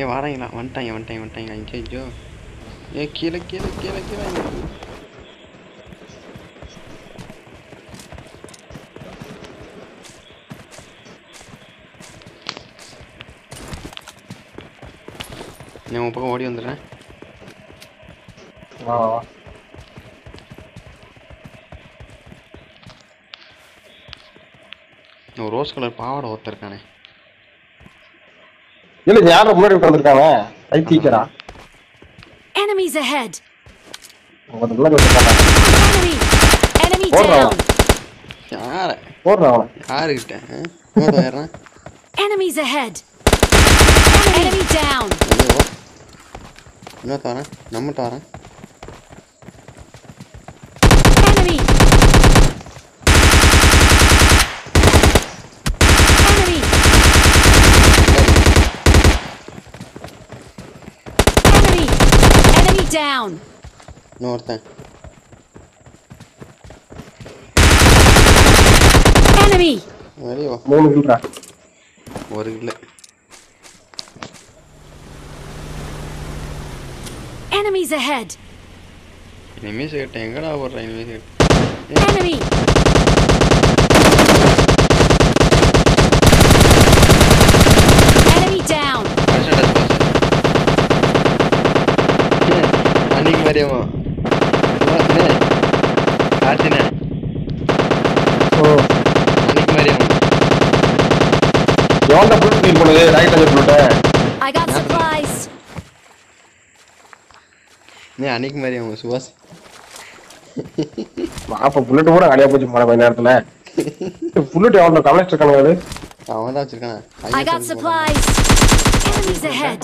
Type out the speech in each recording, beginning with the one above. ஏ வாடகைங்களா வந்துட்டாங்க வந்துட்டாங்க வந்துட்டாங்க அஞ்சோ ஏ கீழே கீழே கீழே கீழே நான் உன் பக்கம் ஓடி வந்துடுறேன். வா வா ரோஸ் கலர் பாவாடை ஒருத்தருக்கானே இல்ல யாரோ முன்னாடி உட்கார்ந்திருக்கானே ஐ தீக்கறா enemies ahead அவங்கள வந்துட்டாங்க enemy down யாரே போறானே யாரு கிட்ட போறானே enemies ahead enemy down என்ன தாரா நம்ம தாரா down north enemy very va moonu kilra oru illa enemies ahead enemies kitta engada oru enemies kitta enemy enemy down Maryam ने आती ने ओ अनिक मरियम योंडा फुल टीम போனது ரைட் அங்க போட்ட I got supplies ने अनिक मरियम सुभाष பாப்ப புல்லட் போற அடியா போச்சு மர பை நேரத்துல புல்லட் யாரோ கலெக்ட் பண்ணாரு அவன் தான் வச்சிருக்கான் I got supplies enemies ahead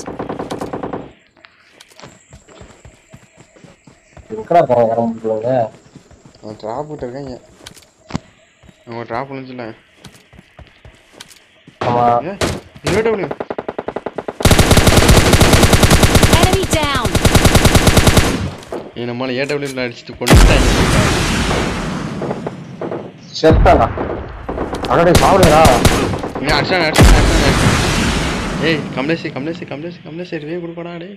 இருக்கற கரம் போடுங்க நான் டிராப் விட்டு இருக்கேன் நான் டிராப் வந்துல ஆமா இன்வேடபிள் enemy down நம்ம ஏடபிள்யூ ல அடிச்சிட்டு கொன்னுட்டாங்க செத்தாடா அடடே பாவலடா நீ அடிச்சா அடிச்சா ஏய் கம்லேசி கம்லேசி கம்லேசி கம்லேசி ரிவே குடுடா டேய்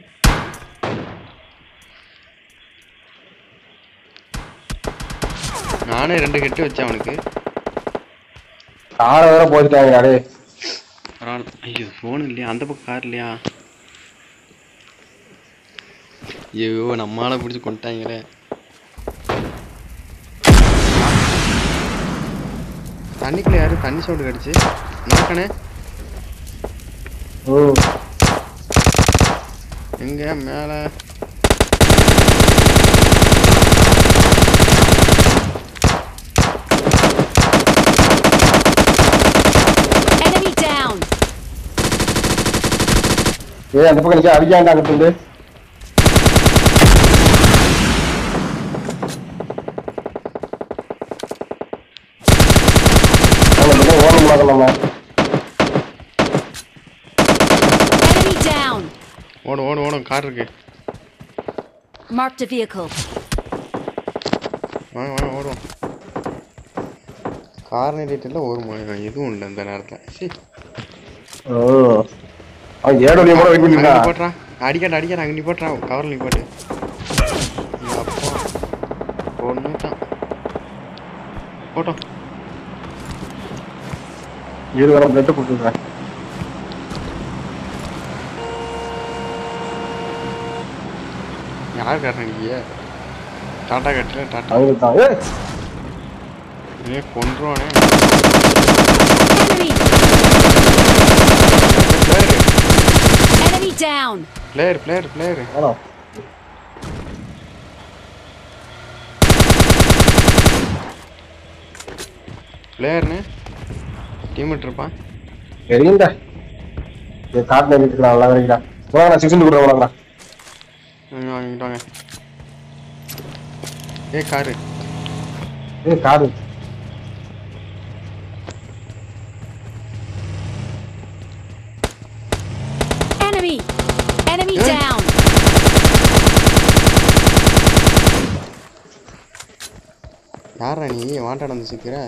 நானே ரெண்டு கெட் வச்சேன் அவனுக்கு கார் வேற போயிட்டாங்க டேய் பரவால ஐயோ ஃபோன் இல்லையா அந்த பக்கம் கார் இல்லையா ஐயோ நம்மால பிடிச்சு கொண்டாங்களே தண்ணிக்குள்ள யாரு தண்ணி சவுண்ட் கடிச்சு நாக்கனே ஓ எங்க மேல ஏ அந்த பக்கம் நிக்க அடிச்சான்டா கிட்ட நம்ம ஓரம் மாட்டலமா enemy down ஓடு ஓடு ஓடு கார் இருக்கு mark the vehicle வா வா ஓடு கார் நேரிட்டல ஒரு மணி எதுவும் இல்ல அந்த நேரத்துல சீ ஓ அங்க ஏடோலிய போற வெயிட் பண்ணிருக்கா போட்றா அடிக்கடா அடிக்கடா அங்க நீ போட்றா கவர்ல நீ போடு அப்பா போணுடா போடு ஏறு வர ப்ளட் குடுறா யார் கரறீங்க டாடா கட்டல டாடா அவர்தான் ஏ கொன்றானே down player player player hello player ne team irpa erinda ye card ne irukla alla varila poga na section kudra poga na inga ye card enemy down yaara nee vaanta nadu sikira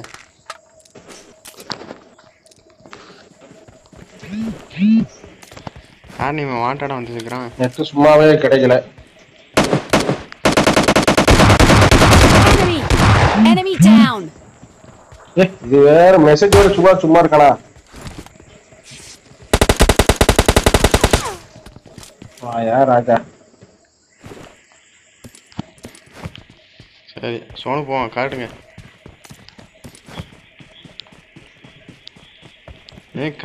யார் நீ வாண்டடா வந்து நிக்கறான் net சும்மாவே கிடைக்கல enemy down இது வேற message வர சும்மா இருக்கடா வா यार ராஜா சரி சோனு போங்க காட்டுங்க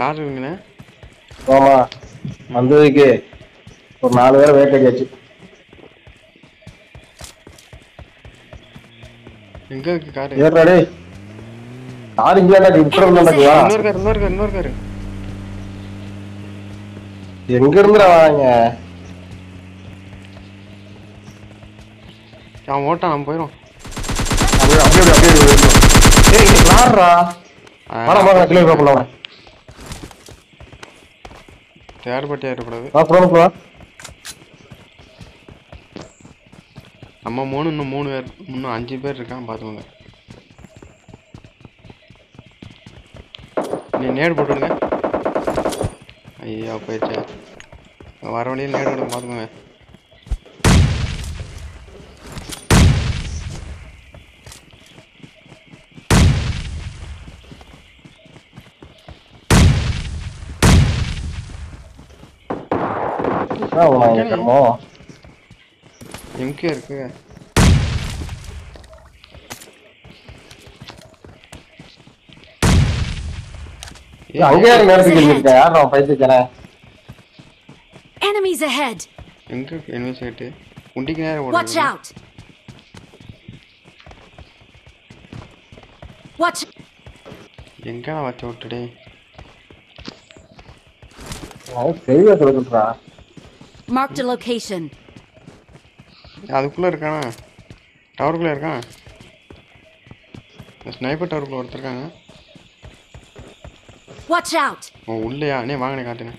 காட்டுங்கனே போமா வந்ததுக்கு ஒரு 4 பேர் வேட்டையாச்சு எங்க இருக்கு கார் ஏறடா டேய் கார் இங்கடா டிப்ரர் நடக்குவா இன்னொரு கார் எங்க இருந்துடா வாங்க நான் ஓட்டா நான் போறோம் அப்படியே ஏய் இங்க கார்ரா வாடா வாடா கிளை போலாம் வாடா यार बटिया रखड़ा है आप रोन को अम्मा मोन यार मुन्ना अंजी पैर रखा बात होगा ने नेट बोट रखा ये आप ऐसा वारों ने नेट बोट बात होगा MK இருக்கு இது அங்கயா நேர்த்துக்கு இருக்கா यार நான் பைத்தியக்காரே enemies ahead எங்க enemies ahead உண்டிக்கு நேரா ஓடுங்க watch எங்க வச்சோட்டடே நான் சேவ் பண்ணுறா marked a location அதுக்குள்ள இருக்கானே டவருக்குள்ள இருக்கானே ஸ்னைப்பர் டவருக்குள்ள ஒருத்தர் இருக்காங்க வாட்ச் அவுட் ஓ உள்ளயா நீ வாங்கனே காட்டுனே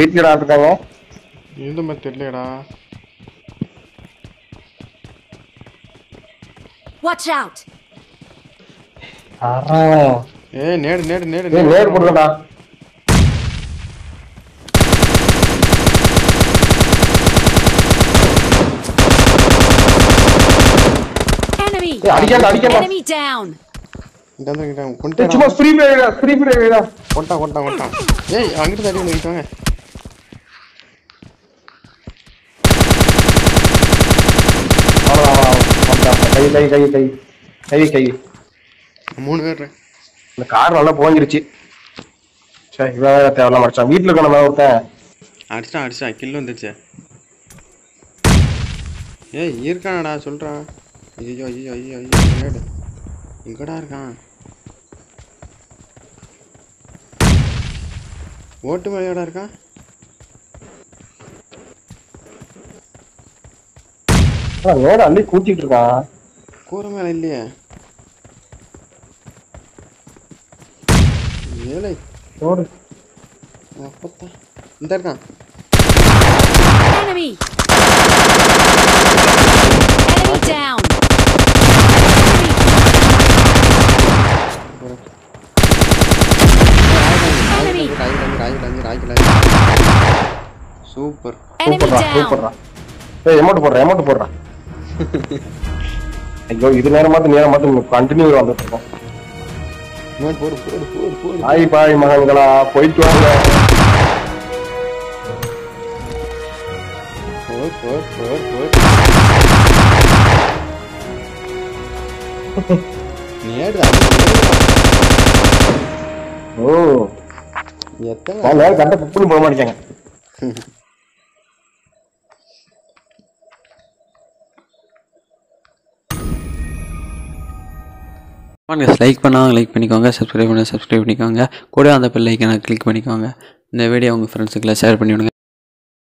வீட்ல ஆட்காங்க இன்னும் தெரியலடா வாட்ச் அவுட் ஆரா ஏய் நேடு ஏய் நேடு போடுடா enemy down இந்தங்க கொண்டா சும்மா ஃப்ரீ ஃபயர் கொண்டா ஏய் அங்கிட்டு அடி வந்துட்டாங்க வா கை மூணு பேர் இந்த கார் நல்லா போங்கிருச்சு சே இவங்க தேவல மச்சான் வீட்ல இருக்கنا ஒருத்த அடிச்சா கில் வந்துச்சே ஏய் இருக்கானடா சொல்றா ஐயோ எங்கடா இருக்கான் ஓட்டு மேலடா இருக்கான் வேற அள்ளி கூட்டிட்டு இருக்கான் கூற மேல இல்லையே ஏலே ஓடு அப்பத்தா இந்த இருக்கான் enemy down சூப்பர் சூப்பர்டா ஏய் எமோட் போடுறா ஐயோ இது நேரமா கண்டினியூ வந்துட்டு இருக்கோம் எமோட் போடு பாய் மகங்களா போயிட்டு வாங்க ஓ எத்தனை கண்ட புப்புன்னு போக மாட்டேங்க லைக் பண்ணாங்க லைக் பண்ணிக்கோங்க சப்ஸ்கிரைப் பண்ணால் சப்ஸ்கிரைப் பண்ணிக்கோங்க கூட அந்த பெல் ஐக்கானை கிளிக் பண்ணிக்கோங்க இந்த வீடியோ உங்கள் ஃப்ரெண்ட்ஸுக்குலாம் ஷேர் பண்ணிவிடுங்க.